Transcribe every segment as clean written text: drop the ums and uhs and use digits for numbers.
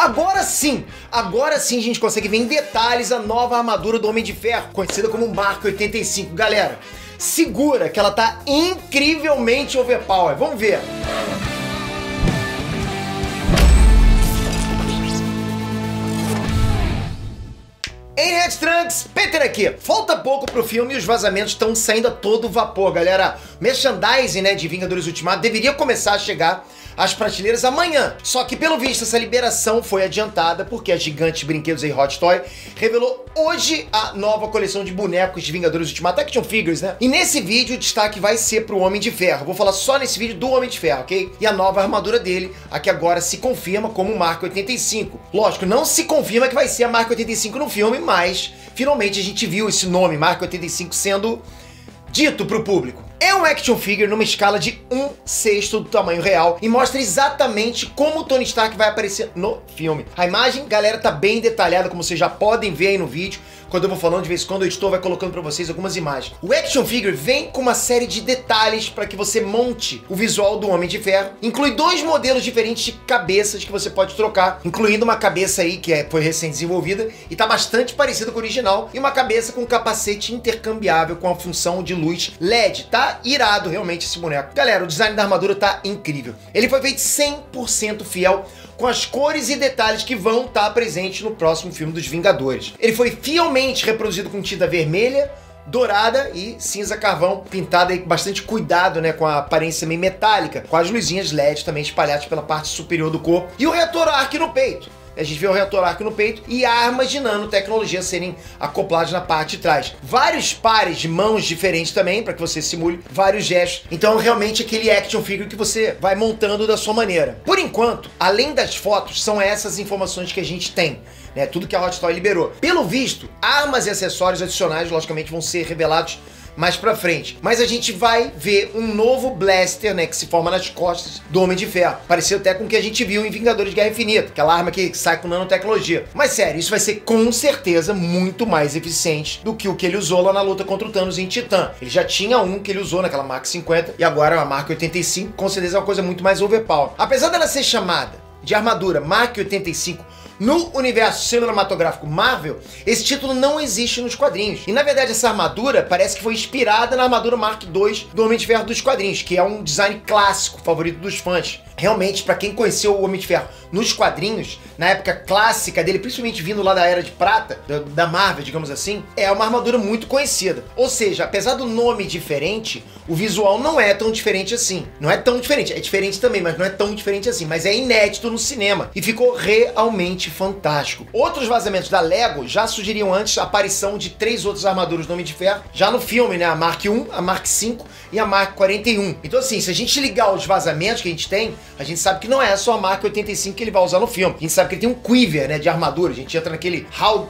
agora sim a gente consegue ver em detalhes a nova armadura do Homem de Ferro, conhecida como Mark 85. Galera, segura que ela tá incrivelmente overpower, vamos ver. Em Red Trunks, Peter aqui. Falta pouco pro filme e os vazamentos estão saindo a todo vapor, galera. Merchandising, né, de Vingadores Ultimato deveria começar a chegar às prateleiras amanhã. Só que, pelo visto, essa liberação foi adiantada porque a Gigante Brinquedos e Hot Toys revelou hoje a nova coleção de bonecos de Vingadores Ultimato, Action Figures, né? E nesse vídeo o destaque vai ser pro Homem de Ferro. Vou falar só nesse vídeo do Homem de Ferro, ok? E a nova armadura dele, a que agora se confirma como Mark 85. Lógico, não se confirma que vai ser a Mark 85 no filme, mas finalmente a gente viu esse nome, Mark 85, sendo dito para o público. É um action figure numa escala de 1/6 do tamanho real e mostra exatamente como o Tony Stark vai aparecer no filme. A imagem, galera, tá bem detalhada, como vocês já podem ver aí no vídeo. Quando eu vou falando, de vez em quando o editor vai colocando pra vocês algumas imagens. O action figure vem com uma série de detalhes para que você monte o visual do Homem de Ferro. Inclui 2 modelos diferentes de cabeças que você pode trocar, incluindo uma cabeça aí que foi recém desenvolvida e tá bastante parecida com o original, e uma cabeça com capacete intercambiável com a função de luz LED. Tá irado realmente esse boneco. Galera, o design da armadura tá incrível. Ele foi feito 100% fiel com as cores e detalhes que vão estar presentes no próximo filme dos Vingadores. Ele foi fielmente reproduzido com tinta vermelha, dourada e cinza carvão, pintada com bastante cuidado, né, com a aparência meio metálica, com as luzinhas LED também espalhadas pela parte superior do corpo, e o reator arc no peito. A gente vê o reator arco no peito e armas de nanotecnologia serem acopladas na parte de trás. Vários pares de mãos diferentes também, para que você simule vários gestos. Então, realmente, aquele action figure que você vai montando da sua maneira. Por enquanto, além das fotos, são essas informações que a gente tem, né? Tudo que a Hot Toys liberou. Pelo visto, armas e acessórios adicionais, logicamente, vão ser revelados mais pra frente. Mas a gente vai ver um novo blaster, né, que se forma nas costas do Homem de Ferro. Pareceu até com o que a gente viu em Vingadores de Guerra Infinita, aquela arma que sai com nanotecnologia. Mas sério, isso vai ser com certeza muito mais eficiente do que o que ele usou lá na luta contra o Thanos em Titã. Ele já tinha um que ele usou naquela Mark 50 e agora a Mark 85, com certeza é uma coisa muito mais overpower. Apesar dela ser chamada de armadura Mark 85, no universo cinematográfico Marvel, esse título não existe nos quadrinhos. E, na verdade, essa armadura parece que foi inspirada na armadura Mark II do Homem de Ferro dos quadrinhos, que é um design clássico, favorito dos fãs. Realmente, para quem conheceu o Homem de Ferro nos quadrinhos, na época clássica dele, principalmente vindo lá da Era de Prata, da Marvel, digamos assim, é uma armadura muito conhecida. Ou seja, apesar do nome diferente, o visual não é tão diferente assim. Não é tão diferente, é diferente também, mas não é tão diferente assim. Mas é inédito no cinema e ficou realmente fantástico. Outros vazamentos da Lego já sugeriam antes a aparição de 3 outras armaduras do Homem de Ferro, já no filme, né? A Mark I, a Mark V e a Mark 41. Então, assim, se a gente ligar os vazamentos que a gente tem, a gente sabe que não é só a Mark 85 que ele vai usar no filme. A gente sabe que ele tem um quiver, né, de armadura. A gente entra naquele hall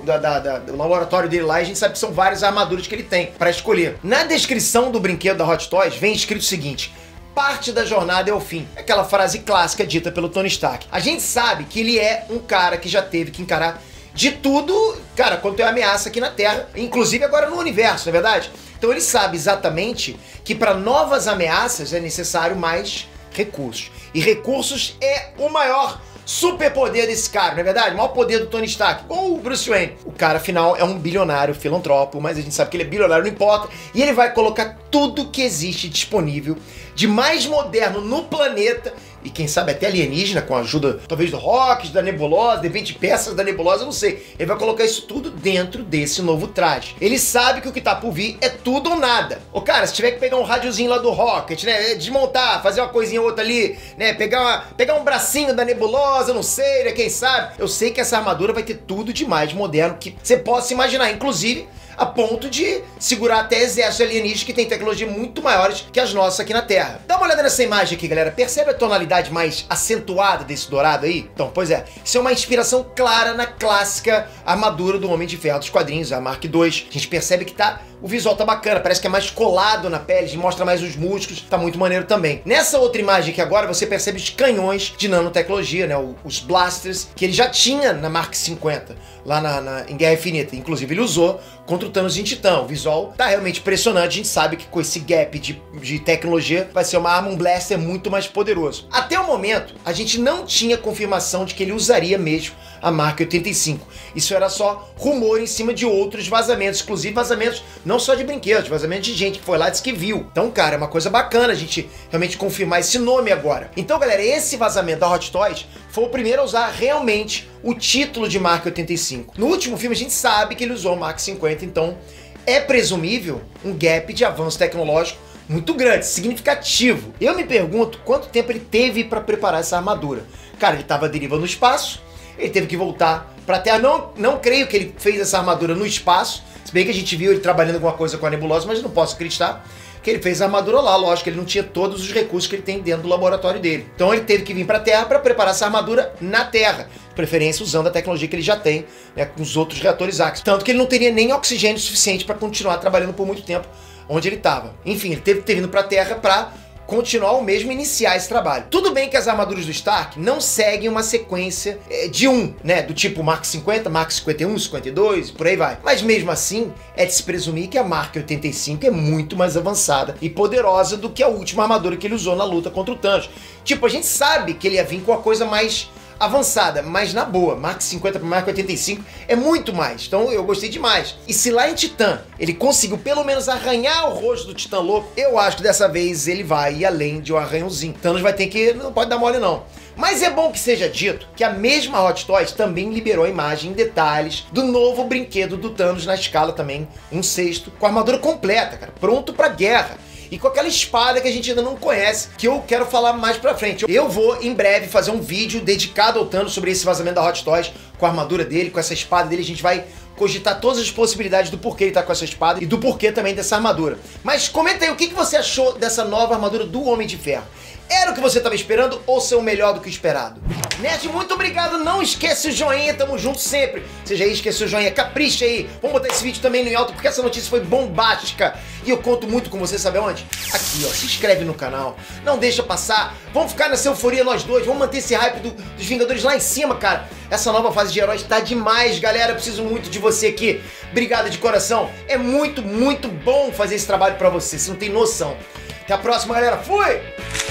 do laboratório dele lá e a gente sabe que são várias armaduras que ele tem pra escolher. Na descrição do brinquedo da Hot Toys vem escrito o seguinte: parte da jornada é o fim. Aquela frase clássica dita pelo Tony Stark. A gente sabe que ele é um cara que já teve que encarar de tudo, cara, quanto tem ameaça aqui na Terra, inclusive agora no universo, não é verdade? Então ele sabe exatamente que para novas ameaças é necessário mais recursos. E recursos é o maior superpoder desse cara, não é verdade? O maior poder do Tony Stark, ou o Bruce Wayne. O cara, afinal, é um bilionário filantropo, mas a gente sabe que ele é bilionário, não importa. E ele vai colocar tudo que existe disponível de mais moderno no planeta, e quem sabe até alienígena, com a ajuda talvez do Rocket, da Nebulosa, de repente peças da Nebulosa, não sei. Ele vai colocar isso tudo dentro desse novo traje. Ele sabe que o que tá por vir é tudo ou nada. Ô cara, se tiver que pegar um rádiozinho lá do Rocket, né, desmontar, fazer uma coisinha ou outra ali, né, pegar um bracinho da Nebulosa, eu não sei, né? Quem sabe? Eu sei que essa armadura vai ter tudo de mais moderno que você possa imaginar, inclusive a ponto de segurar até exércitos alienígenas que têm tecnologia muito maiores que as nossas aqui na Terra. Dá uma olhada nessa imagem aqui, galera. Percebe a tonalidade mais acentuada desse dourado aí? Então, pois é, isso é uma inspiração clara na clássica armadura do Homem de Ferro dos quadrinhos, a Mark II. A gente percebe que tá, o visual tá bacana, parece que é mais colado na pele, mostra mais os músculos, tá muito maneiro também. Nessa outra imagem aqui agora, você percebe os canhões de nanotecnologia, né, os blasters, que ele já tinha na Mark 50, lá em Guerra Infinita. Inclusive, ele usou contra o Thanos em Titã. O visual tá realmente impressionante. A gente sabe que com esse gap de tecnologia vai ser uma arma, um blaster muito mais poderoso. Até o momento, a gente não tinha confirmação de que ele usaria mesmo a Mark 85. Isso era só rumor em cima de outros vazamentos, inclusive vazamentos não só de brinquedos, vazamentos de gente que foi lá e disse que viu. Então, cara, é uma coisa bacana a gente realmente confirmar esse nome agora. Então, galera, esse vazamento da Hot Toys foi o primeiro a usar realmente o título de Mark 85. No último filme a gente sabe que ele usou o Mark 50, então é presumível um gap de avanço tecnológico muito grande, significativo. Eu me pergunto quanto tempo ele teve para preparar essa armadura. Cara, ele estava derivando no espaço, ele teve que voltar para a Terra. Não creio que ele fez essa armadura no espaço, se bem que a gente viu ele trabalhando alguma coisa com a Nebulosa, mas não posso acreditar que ele fez a armadura lá. Lógico, ele não tinha todos os recursos que ele tem dentro do laboratório dele. Então ele teve que vir para a Terra para preparar essa armadura na Terra, de preferência usando a tecnologia que ele já tem, né, com os outros reatores Ax. Tanto que ele não teria nem oxigênio suficiente para continuar trabalhando por muito tempo onde ele estava. Enfim, ele teve que ter vindo para a Terra para continuar ou mesmo iniciar esse trabalho. Tudo bem que as armaduras do Stark não seguem uma sequência de um, né, do tipo Mark 50, Mark 51, 52, por aí vai. Mas mesmo assim, é de se presumir que a Mark 85 é muito mais avançada e poderosa do que a última armadura que ele usou na luta contra o Thanos. Tipo, a gente sabe que ele ia vir com uma coisa mais avançada, mas na boa, Mark 50 para Mark 85 é muito mais, então eu gostei demais. E se lá em Titã ele conseguiu pelo menos arranhar o rosto do Titã Louco, eu acho que dessa vez ele vai ir além de um arranhãozinho. Thanos vai ter que, não pode dar mole não. Mas é bom que seja dito que a mesma Hot Toys também liberou a imagem em detalhes do novo brinquedo do Thanos na escala também 1/6, com a armadura completa, cara, pronto pra guerra. E com aquela espada que a gente ainda não conhece, que eu quero falar mais pra frente. Eu vou, em breve, fazer um vídeo dedicado ao Thanos sobre esse vazamento da Hot Toys, com a armadura dele, com essa espada dele. A gente vai cogitar todas as possibilidades do porquê ele tá com essa espada e do porquê também dessa armadura. Mas comenta aí, o que você achou dessa nova armadura do Homem de Ferro? Era o que você estava esperando ou seu melhor do que esperado? Nerd, muito obrigado, não esquece o joinha, tamo junto sempre. Você já esqueceu o joinha, capricha aí. Vamos botar esse vídeo também no alto porque essa notícia foi bombástica. E eu conto muito com você, sabe onde? Aqui, ó, se inscreve no canal, não deixa passar. Vamos ficar nessa euforia nós dois, vamos manter esse hype dos Vingadores lá em cima, cara. Essa nova fase de heróis tá demais, galera, eu preciso muito de você aqui. Obrigado de coração, é muito, muito bom fazer esse trabalho pra você, você não tem noção. Até a próxima, galera, fui!